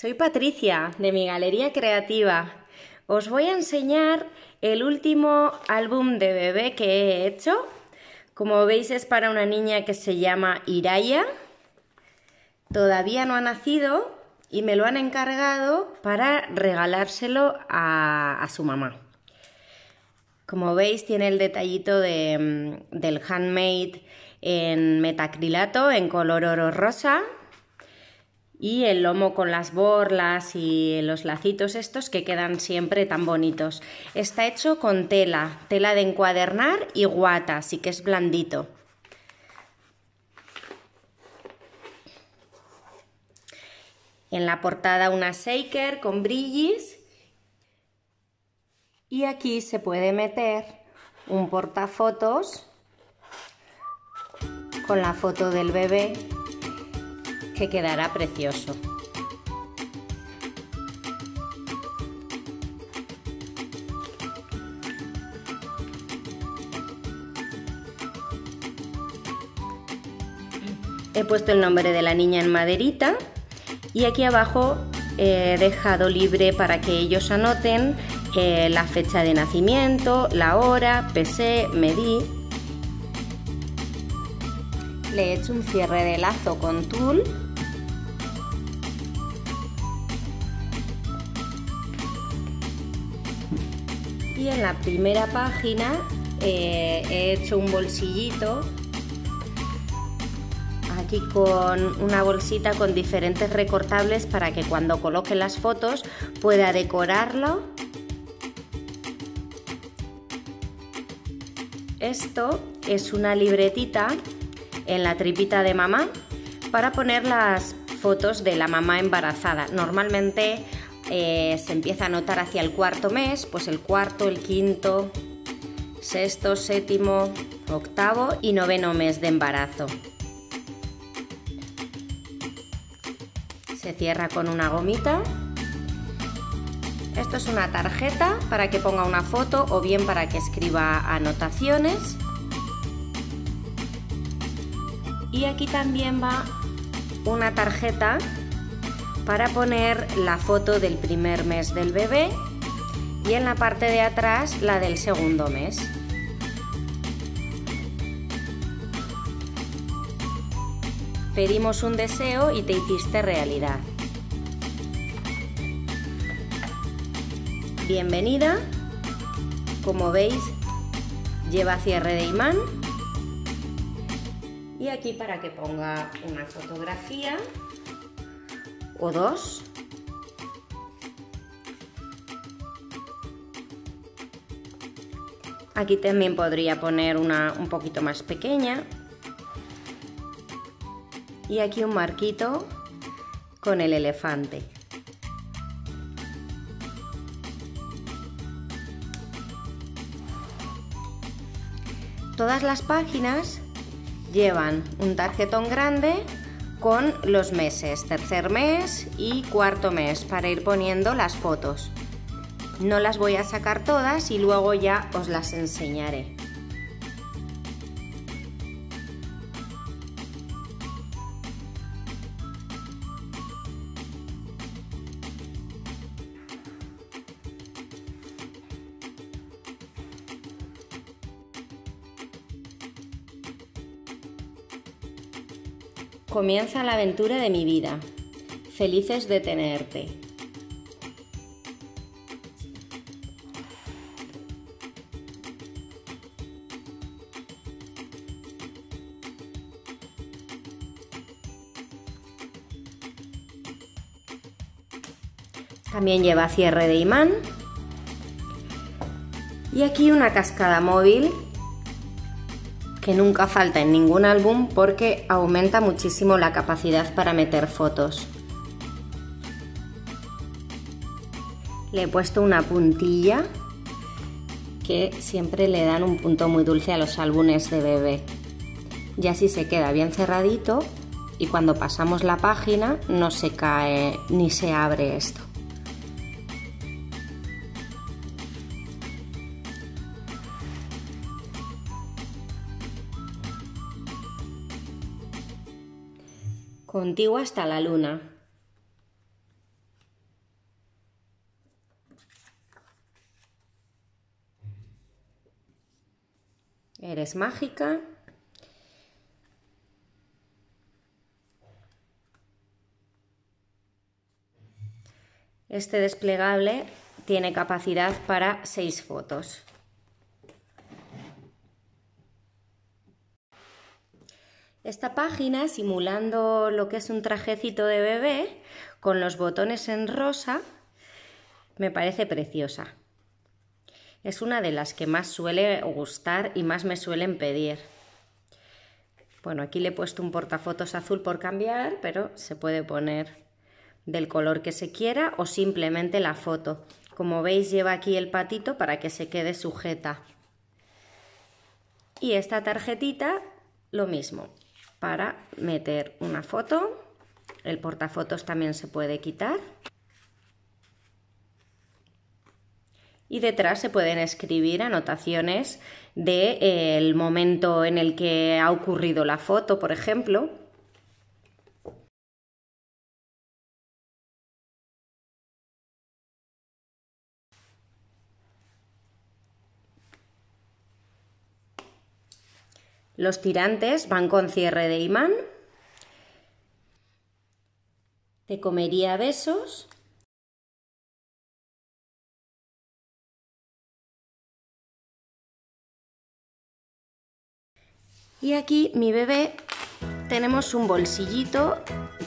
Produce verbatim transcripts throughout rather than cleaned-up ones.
Soy Patricia, de mi Galería Creativa. Os voy a enseñar el último álbum de bebé que he hecho. Como veis, es para una niña que se llama Iraia. Todavía no ha nacido y me lo han encargado para regalárselo a, a su mamá. Como veis, tiene el detallito de, del handmade en metacrilato, en color oro rosa. Y el lomo con las borlas y los lacitos estos que quedan siempre tan bonitos. Está hecho con tela, tela de encuadernar y guata, así que es blandito. En la portada una shaker con brillis. Y aquí se puede meter un portafotos con la foto del bebé, que quedará precioso. He puesto el nombre de la niña en maderita y aquí abajo he dejado libre para que ellos anoten eh, la fecha de nacimiento, la hora, pesé, medí. Le he hecho un cierre de lazo con tul. Y en la primera página eh, he hecho un bolsillito aquí con una bolsita con diferentes recortables para que cuando coloque las fotos pueda decorarlo. Esto es una libretita en la tripita de mamá para poner las fotos de la mamá embarazada. Normalmente Eh, se empieza a notar hacia el cuarto mes, pues el cuarto, el quinto, sexto, séptimo, octavo y noveno mes de embarazo. Se cierra con una gomita. Esto es una tarjeta para que ponga una foto o bien para que escriba anotaciones. Y aquí también va una tarjeta para poner la foto del primer mes del bebé y en la parte de atrás la del segundo mes. Pedimos un deseo y te hiciste realidad. Bienvenida. Como veis, lleva cierre de imán. Y aquí para que ponga una fotografía o dos. Aquí también podría poner una un poquito más pequeña. Y aquí un marquito con el elefante. Todas las páginas llevan un tarjetón grande con los meses, tercer mes y cuarto mes, para ir poniendo las fotos. No las voy a sacar todas y luego ya os las enseñaré. Comienza la aventura de mi vida. Felices de tenerte. También lleva cierre de imán. Y aquí una cascada móvil, que nunca falta en ningún álbum porque aumenta muchísimo la capacidad para meter fotos. Le he puesto una puntilla que siempre le dan un punto muy dulce a los álbumes de bebé. Y así se queda bien cerradito y cuando pasamos la página no se cae ni se abre esto. Contigo hasta la luna. Eres mágica. Este desplegable tiene capacidad para seis fotos. Esta página, simulando lo que es un trajecito de bebé, con los botones en rosa, me parece preciosa. Es una de las que más suele gustar y más me suelen pedir. Bueno, aquí le he puesto un portafotos azul por cambiar, pero se puede poner del color que se quiera o simplemente la foto. Como veis, lleva aquí el patito para que se quede sujeta. Y esta tarjetita, lo mismo, para meter una foto. El portafotos también se puede quitar. Y detrás se pueden escribir anotaciones del momento en el que ha ocurrido la foto, por ejemplo. Los tirantes van con cierre de imán. Te comería besos. Y aquí, mi bebé, tenemos un bolsillito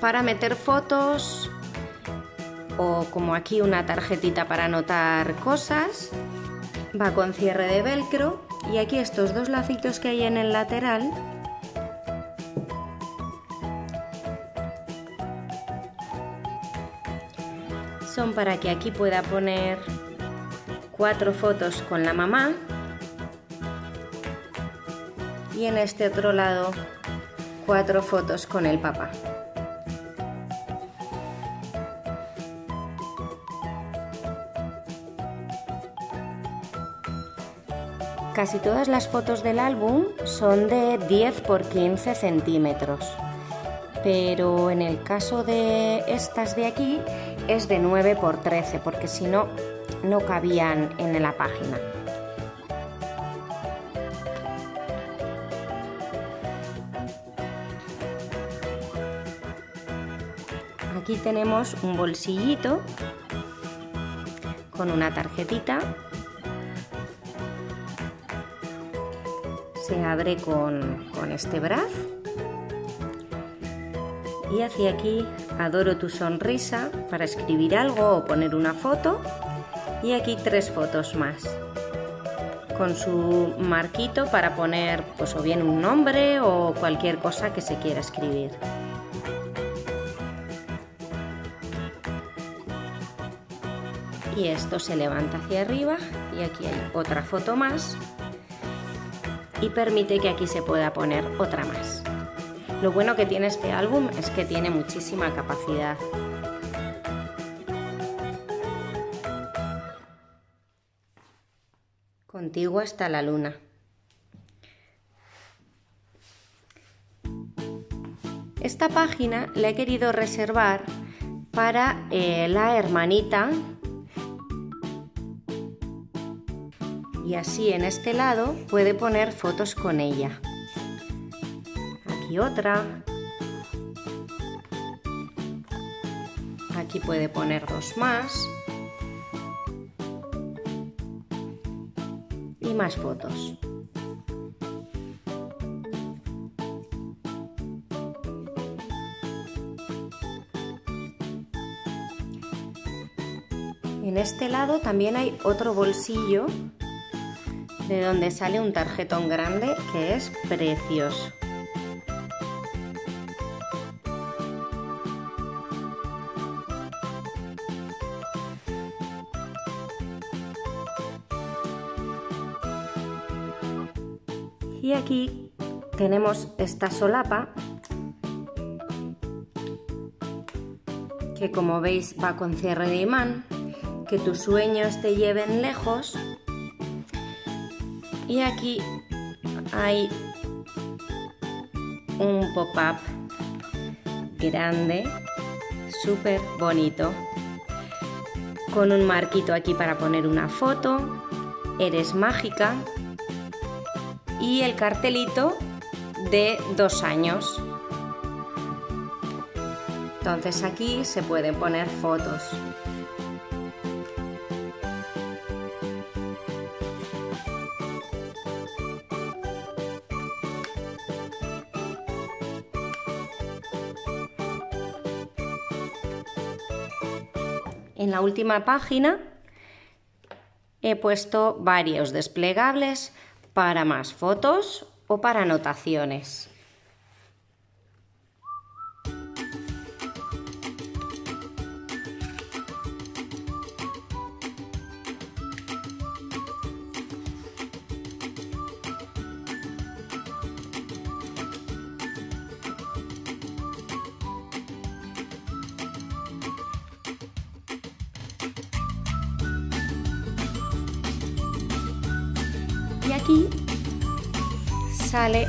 para meter fotos o como aquí una tarjetita para anotar cosas. Va con cierre de velcro y aquí estos dos lacitos que hay en el lateral son para que aquí pueda poner cuatro fotos con la mamá. Y en este otro lado, cuatro fotos con el papá. Casi todas las fotos del álbum son de diez por quince centímetros, pero en el caso de estas de aquí es de nueve por trece, porque si no, no cabían en la página. Aquí tenemos un bolsillito con una tarjetita. Se abre con, con este braz. Y hacia aquí, adoro tu sonrisa, para escribir algo o poner una foto. Y aquí tres fotos más. Con su marquito para poner pues o bien un nombre o cualquier cosa que se quiera escribir. Y esto se levanta hacia arriba y aquí hay otra foto más y permite que aquí se pueda poner otra más. Lo bueno que tiene este álbum es que tiene muchísima capacidad. Contigo hasta la luna. Esta página la he querido reservar para eh, la hermanita. Y así en este lado puede poner fotos con ella. Aquí otra. Aquí puede poner dos más. Y más fotos. En este lado también hay otro bolsillo, de donde sale un tarjetón grande que es precioso. Y aquí tenemos esta solapa que, como veis, va con cierre de imán. Que tus sueños te lleven lejos. Y aquí hay un pop-up grande, súper bonito, con un marquito aquí para poner una foto. Eres mágica. y el cartelito de dos años. Entonces aquí se pueden poner fotos. En la última página he puesto varios desplegables para más fotos o para anotaciones. Y aquí sale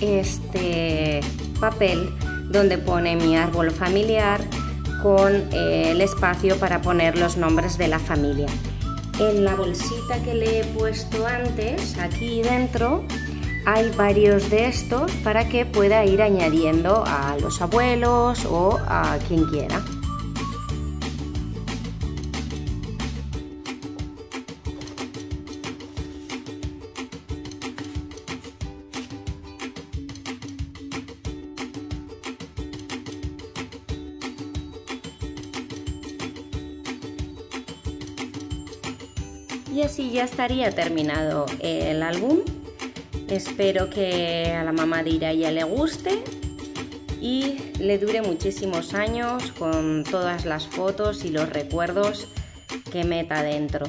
este papel donde pone mi árbol familiar con eh, el espacio para poner los nombres de la familia. En la bolsita que le he puesto antes, aquí dentro, hay varios de estos para que pueda ir añadiendo a los abuelos o a quien quiera. Y así ya estaría terminado el álbum. Espero que a la mamá de Iraia le guste y le dure muchísimos años con todas las fotos y los recuerdos que meta dentro.